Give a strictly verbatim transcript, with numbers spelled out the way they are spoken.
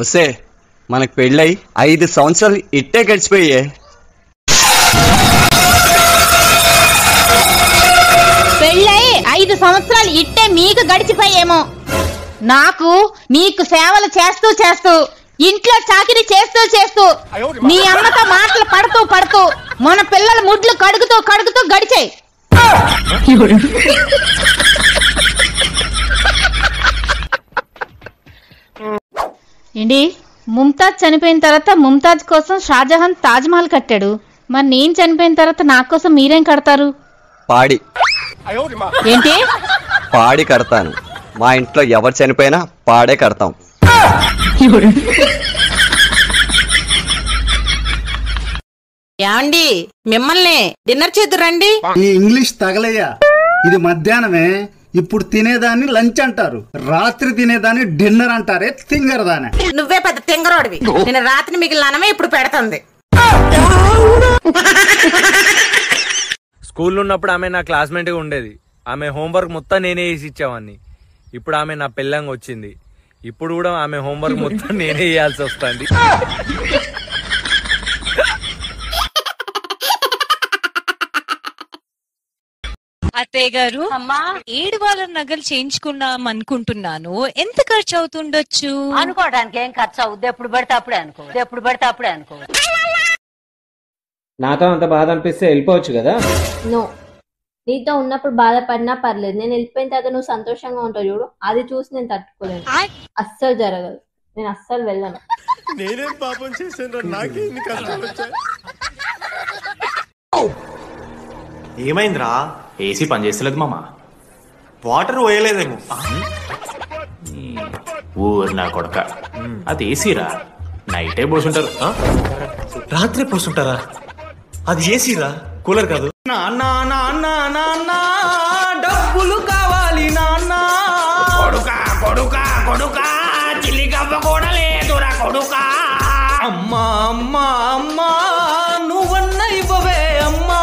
వస్తే మనకు పెళ్ళై ఐదు సంవత్సరాలు ఇట్టే గడిచిపోయాయి. పెళ్ళై ఐదు సంవత్సరాలు ఇట్టే మీకు గడిచిపోయేమో. నాకు నీకు సేవలు చేస్తూ చేస్తూ ఇంట్లో చాకిరీ చేస్తూ చేస్తూ నీ అమ్మతో మాటలు పడుతూ పడుతూ మన పిల్లల ముడ్లు కడుగుతూ కడుగుతూ గడిచాయి. ఏంటి ముంతాజ్ చనిపోయిన తర్వాత ముంతాజ్ కోసం షాజహాన్ తాజ్ మహల్ కట్టాడు, మరి నేను చనిపోయిన తర్వాత నా కోసం మీరేం కడతారు? పాడి. ఏంటి? పాడి కడతాను. మా ఇంట్లో ఎవరు చనిపోయినా పాడే కడతాం. యాండి మిమ్మల్ని డిన్నర్ చేద్దురండి. ఈ ఇంగ్లీష్ తగలయ్యా, ఇది మధ్యాహ్నమే. ఇప్పుడు తినేదాన్ని లంచ్ అంటారు, రాత్రి తినేదాన్ని డిన్నర్ అంటారే తింగర్ దానే. నువ్వే పెద్ద తింగరోడివి. నేను రాత్రి మిగిలినమే ఇప్పుడు పెడుతుంది. స్కూల్లో ఉన్నప్పుడు ఆమె నా క్లాస్మేట్ ఉండేది. ఆమె హోంవర్క్ మొత్తం నేనే వేసి ఇచ్చేవాడిని. ఇప్పుడు ఆమె నా పిల్లంగా వచ్చింది. ఇప్పుడు కూడా ఆమె హోంవర్క్ మొత్తం నేనే వేయాల్సి వస్తుంది. అత్తయ్య గారు, ఏడు వాళ్ళ నగలు చేయించుకున్నాం అనుకుంటున్నాను, ఎంత ఖర్చు అవుతుండొచ్చు? అనుకోవడానికి ఏం ఖర్చు అవుద్ది, ఎప్పుడు పడితే అప్పుడే అనుకో ఎప్పుడు పడితే అప్పుడే అనుకో నాతో అంత బాధ అనిపిస్తే వెళ్ళిపోవచ్చు కదా. నో, నీతో ఉన్నప్పుడు బాధపడినా పర్లేదు, నేను వెళ్ళిపోయిన తర్వాత నువ్వు సంతోషంగా ఉంటావు చూడు, అది చూసి నేను తట్టుకోలేను. అస్సలు జరగదు, నేను అస్సలు వెళ్ళను. నేనేం పాపం చేశాను? నాకేం కష్టాలు వచ్చాయి? ఏమైందిరా? ఏసీ పనిచేస్తలేదు మామ, వాటర్ పోయలేదేమో. ఊరు నా కొడక, అది ఏసీరా, నైటే పోసుంటారు. రాత్రి పోసుంటారా? అది ఏసీరా, కూలర్ కాదు. నాన్న నాన్న నాన్న డబ్బులు కావాలి నాన్న. కొడుక కొడుక కొడుక చిలికవ్వ కూడా లేదురా కొడుక. అమ్మా అమ్మా అమ్మా నువ్వన్న ఇవ్వవే అమ్మా.